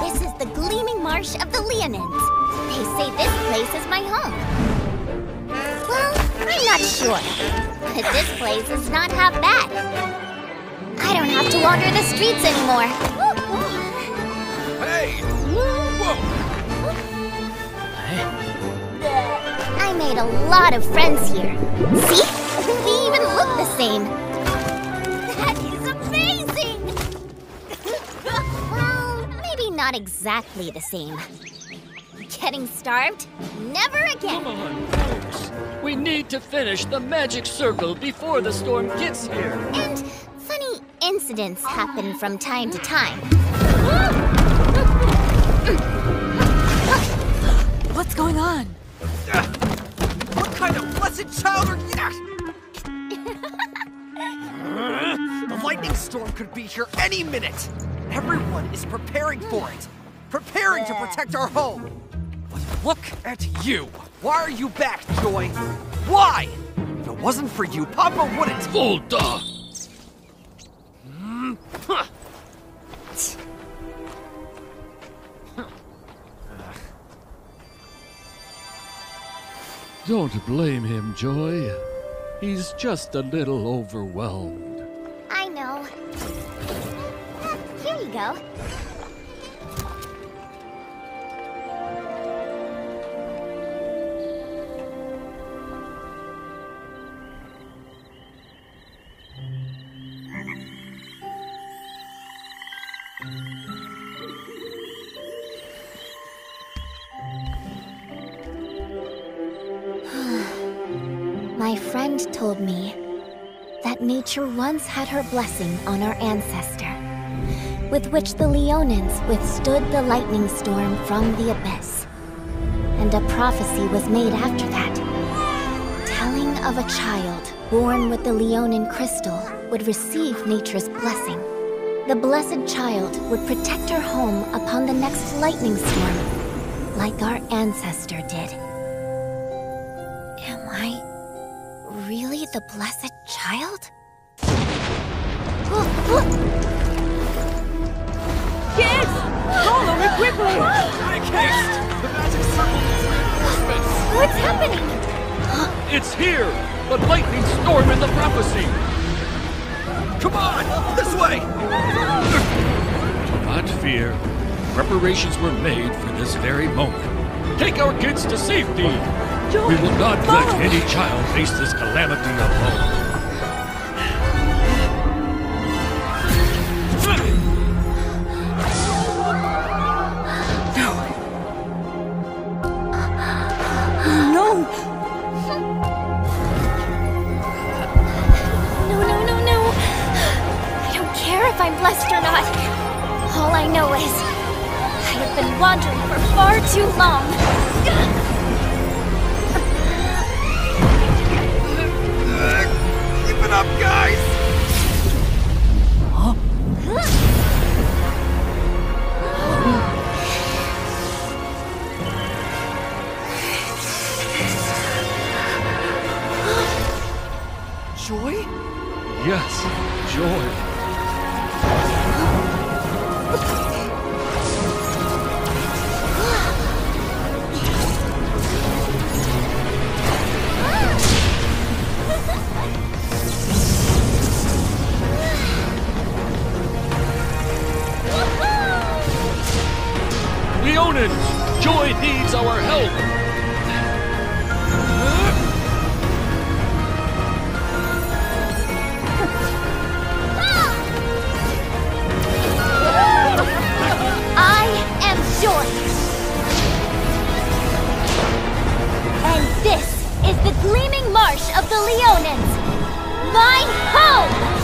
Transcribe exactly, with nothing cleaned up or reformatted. This is the gleaming marsh of the Leonids. They say this place is my home. Well, I'm not sure, but this place is not half bad. I don't have to wander the streets anymore. Hey! I made a lot of friends here. See? They even look the same. That is amazing! Well, maybe not exactly the same. Getting starved? Never again! Come on, folks. We need to finish the magic circle before the storm gets here. And funny incidents happen from time to time. What's going on? What kind of blessed child are you? uh, the lightning storm could be here any minute. Everyone is preparing for it. Preparing to protect our home. But look at you. Why are you back, Joy? Why? If it wasn't for you, Papa wouldn't. Volda! Mm. Huh. Don't blame him, Joy. He's just a little overwhelmed. I know. Uh, here you go. My friend told me that nature once had her blessing on our ancestor, with which the Leonins withstood the lightning storm from the abyss. And a prophecy was made after that, telling of a child born with the Leonin crystal would receive nature's blessing. The blessed child would protect her home upon the next lightning storm, like our ancestor did. Am I... really the blessed child? Kids! Follow me quickly! Make haste! The magic circle is reinforcement! What's happening? It's here! The lightning storm and the prophecy! Come on! This way! Do not fear. Preparations were made for this very moment. Take our kids to safety! We will not let any child face this calamity alone. No! No, no, no, no! I don't care if I'm blessed or not. All I know is I have been wandering for far too long. Up, guys! Huh? Joy? Yes, Joy. Joy needs our help! I am Joy! And this is the gleaming marsh of the Leonins! My home!